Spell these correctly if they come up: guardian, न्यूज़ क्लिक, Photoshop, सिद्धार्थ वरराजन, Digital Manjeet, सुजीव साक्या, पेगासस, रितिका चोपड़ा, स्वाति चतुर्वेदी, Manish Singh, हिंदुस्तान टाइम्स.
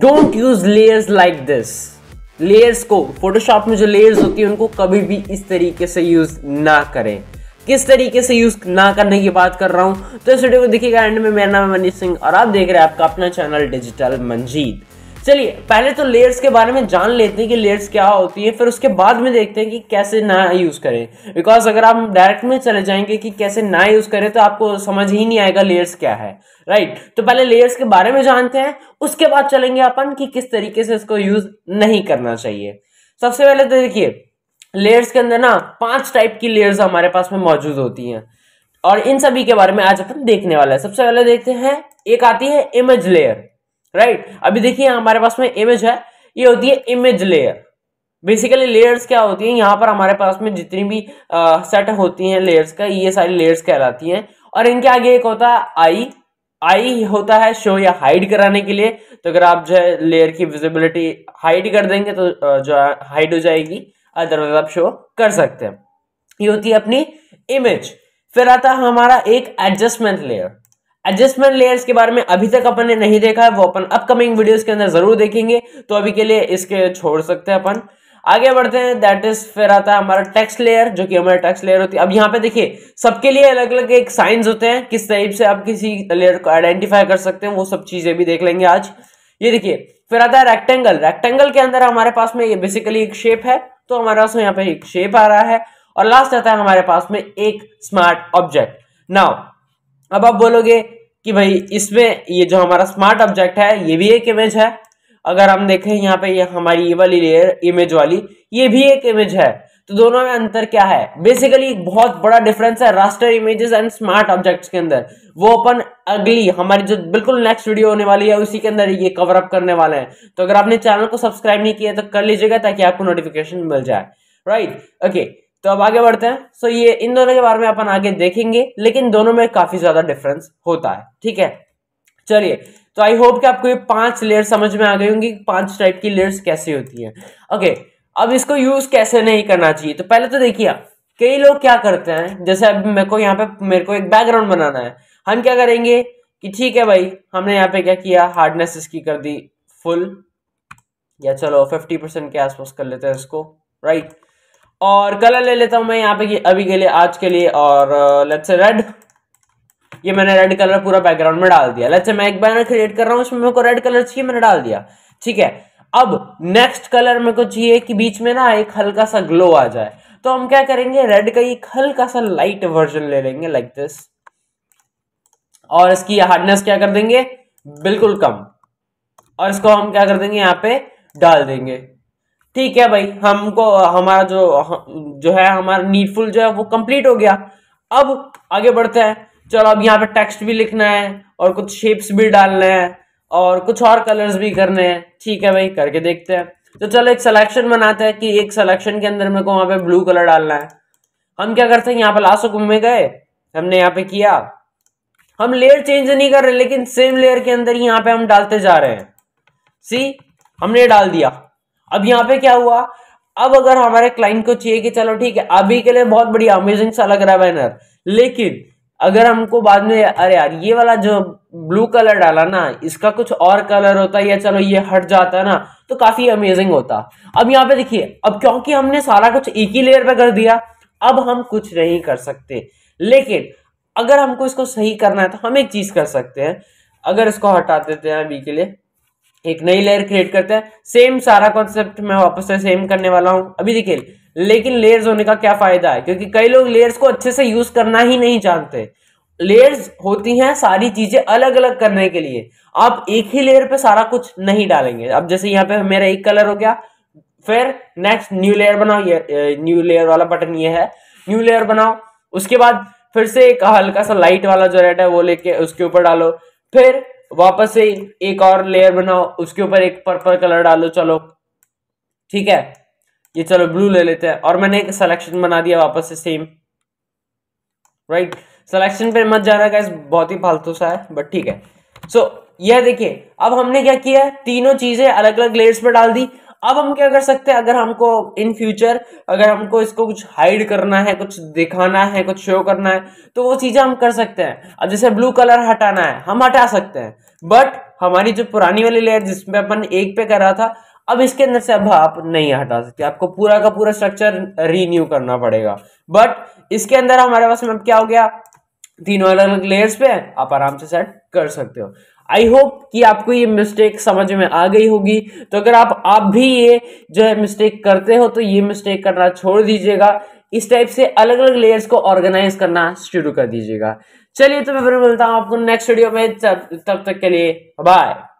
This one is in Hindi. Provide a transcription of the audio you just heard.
Don't use layers like this. Layers को फोटोशॉप में जो लेयर्स होती है उनको कभी भी इस तरीके से यूज ना करें। किस तरीके से यूज ना करने की बात कर रहा हूं तो इस वीडियो को देखिएगा एंड में। मेरा नाम है मनीष सिंह और आप देख रहे हैं आपका अपना चैनल डिजिटल मंजीत। चलिए पहले तो लेयर्स के बारे में जान लेते हैं कि लेयर्स क्या होती है, फिर उसके बाद में देखते हैं कि कैसे ना यूज करें। बिकॉज अगर आप डायरेक्ट में चले जाएंगे कि कैसे ना यूज करें तो आपको समझ ही नहीं आएगा लेयर्स क्या है, राइट। तो पहले लेयर्स के बारे में जानते हैं, उसके बाद चलेंगे अपन कि किस तरीके से इसको यूज नहीं करना चाहिए। सबसे पहले तो देखिए लेयर्स के अंदर ना 5 टाइप की लेयर्स हमारे पास में मौजूद होती हैं और इन सभी के बारे में आज अपन देखने वाला है। सबसे पहले देखते हैं, एक आती है इमेज लेयर, राइट। अभी देखिए हमारे पास में इमेज है, ये होती है इमेज लेयर। बेसिकली लेयर्स क्या होती है, यहाँ पर हमारे पास में जितनी भी सेट होती हैं लेयर्स का, ये सारी लेयर्स कहलाती हैं। और इनके आगे एक होता है आई होता है शो या हाइड कराने के लिए। तो अगर आप जो है लेयर की विजिबिलिटी हाइड कर देंगे तो जो है हाइड हो जाएगी, अदरवाइज आप शो कर सकते हैं। ये होती है अपनी इमेज। फिर आता है हमारा एक एडजस्टमेंट लेयर। एडजस्टमेंट लेयर्स के बारे में अभी तक अपन ने नहीं देखा है, वो अपन अपकमिंग वीडियोस के अंदर जरूर देखेंगे, तो अभी के लिए इसके छोड़ सकते हैं अपन, आगे बढ़ते हैं। दैट इज फिर आता है हमारा टेक्स्ट लेयर, जो कि हमारा टेक्स्ट लेयर होती है। अब यहाँ पे देखिए सबके लिए अलग अलग एक साइंस होते हैं, किस टाइप से आप किसी लेयर को आइडेंटिफाई कर सकते हैं, वो सब चीजें भी देख लेंगे आज। ये देखिए फिर आता है रेक्टेंगल। रेक्टेंगल के अंदर हमारे पास में ये बेसिकली एक शेप है, तो हमारे पास में यहाँ पे एक शेप आ रहा है। और लास्ट आता है हमारे पास में एक स्मार्ट ऑब्जेक्ट। नाउ अब आप बोलोगे कि भाई इसमें ये जो हमारा स्मार्ट ऑब्जेक्ट है ये भी एक इमेज है। अगर हम देखें यहाँ पे ये हमारी ये वाली लेयर इमेज वाली, ये भी एक इमेज है, तो दोनों में अंतर क्या है? बेसिकली बहुत बड़ा डिफरेंस है raster images and smart objects के अंदर। वो अपन अगली हमारी जो बिल्कुल नेक्स्ट वीडियो होने वाली है उसी के अंदर ये कवर अप करने वाले हैं। तो अगर आपने चैनल को सब्सक्राइब नहीं किया तो कर लीजिएगा ताकि आपको नोटिफिकेशन मिल जाए, राइट। ओके तो अब आगे बढ़ते हैं। सो ये इन दोनों के बारे में अपन आगे देखेंगे, लेकिन दोनों में काफी ज्यादा डिफरेंस होता है, ठीक है। चलिए तो आई होप कि आपको ये 5 लेयर समझ में आ गई होंगी, 5 टाइप की लेयर्स कैसी होती है। ओके अब इसको यूज कैसे नहीं करना चाहिए, तो पहले तो देखिए कई लोग क्या करते हैं, जैसे अब मेरे को एक बैकग्राउंड बनाना है। हम क्या करेंगे कि ठीक है भाई हमने यहाँ पे क्या किया, हार्डनेस इसकी कर दी फुल, या चलो 50% के आसपास कर लेते हैं इसको, राइट। और कलर ले लेता हूँ मैं यहाँ पे अभी के लिए, आज के लिए, और लेट्स से रेड। ये मैंने रेड कलर पूरा बैकग्राउंड में डाल दिया। लेट्स से मैं एक बैनर क्रिएट कर रहा हूँ, उसमें मेरे को रेड कलर चाहिए, मैंने डाल दिया, ठीक है। अब नेक्स्ट कलर मेरे को चाहिए कि बीच में ना एक हल्का सा ग्लो आ जाए, तो हम क्या करेंगे रेड का एक हल्का सा लाइट वर्जन ले लेंगे, लाइक दिस। और इसकी हार्डनेस क्या कर देंगे, बिल्कुल कम, और इसको हम क्या कर देंगे यहाँ पे डाल देंगे, ठीक है भाई। हमको हमारा जो है हमारा नीडफुल जो है वो कंप्लीट हो गया। अब आगे बढ़ते हैं। चलो अब यहाँ पे टेक्स्ट भी लिखना है और कुछ शेप्स भी डालना है और कुछ और कलर्स भी करने हैं, ठीक है भाई, करके देखते हैं। तो चलो एक सिलेक्शन बनाते हैं कि एक सिलेक्शन के अंदर मेरे को वहाँ पे ब्लू कलर डालना है। हम क्या करते हैं यहाँ पे लास्ट घूम में गए, हमने यहाँ पे किया, हम लेयर चेंज नहीं कर रहे लेकिन सेम लेयर के अंदर ही यहाँ पे हम डालते जा रहे हैं। सी हमने डाल दिया। अब यहाँ पे क्या हुआ, अब अगर हमारे क्लाइंट को चाहिए कि चलो ठीक है अभी के लिए बहुत बढ़िया अमेजिंग सा लग रहा है बैनर, लेकिन अगर हमको बाद में अरे यार ये वाला जो ब्लू कलर डाला ना इसका कुछ और कलर होता है, या चलो ये हट जाता ना तो काफी अमेजिंग होता। अब यहाँ पे देखिए अब क्योंकि हमने सारा कुछ एक ही लेयर पे कर दिया, अब हम कुछ नहीं कर सकते। लेकिन अगर हमको इसको सही करना है तो हम एक चीज कर सकते हैं, अगर इसको हटा देते हैं अभी के लिए, एक नई लेयर क्रिएट करते हैं। सेम सारा कॉन्सेप्ट मैं वापस से सेम करने वाला हूँ अभी देखिए। लेकिन लेयर्स होने का क्या फायदा है, क्योंकि कई लोग लेयर्स को अच्छे से यूज करना ही नहीं जानते। लेयर्स होती हैं सारी चीजें अलग अलग करने के लिए, आप एक ही लेयर पे सारा कुछ नहीं डालेंगे। अब जैसे यहाँ पे मेरा एक कलर हो गया, फिर नेक्स्ट न्यू लेयर बनाओ, ये न्यू लेयर वाला बटन ये है, न्यू लेयर बनाओ। उसके बाद फिर से एक हल्का सा लाइट वाला जो रेड है वो लेके उसके ऊपर डालो, फिर वापस से एक और लेयर बनाओ, उसके ऊपर एक पर्पल कलर डालो, चलो ठीक है ये चलो ब्लू ले लेते हैं। और मैंने एक सिलेक्शन बना दिया वापस से सेम, राइट। सिलेक्शन पे मत जाना गाइस, बहुत ही फालतू सा है बट ठीक है। सो यह देखिए अब हमने क्या किया, तीनों चीजें अलग अलग लेयर्स पे डाल दी। अब हम क्या कर सकते हैं, अगर हमको इन फ्यूचर अगर हमको इसको कुछ हाइड करना है, कुछ दिखाना है, कुछ शो करना है, तो वो चीजें हम कर सकते हैं। अब जैसे ब्लू कलर हटाना है हम हटा सकते हैं, बट हमारी जो पुरानी वाली लेयर जिसमें अपन एक पे करा था, अब इसके अंदर से अब आप नहीं हटा सकते, आपको पूरा का पूरा स्ट्रक्चर रीन्यू करना पड़ेगा। बट इसके अंदर हमारे पास में क्या हो गया, तीनों अलग अलग लेयर्स पे आप आराम से सेट कर सकते हो। आई होप कि आपको ये मिस्टेक समझ में आ गई होगी। तो अगर आप भी ये जो है मिस्टेक करते हो तो ये मिस्टेक करना छोड़ दीजिएगा, इस टाइप से अलग अलग लेयर्स को ऑर्गेनाइज करना शुरू कर दीजिएगा। चलिए तो मैं फिर मिलता हूँ आपको नेक्स्ट वीडियो में, तब तक के लिए बाय।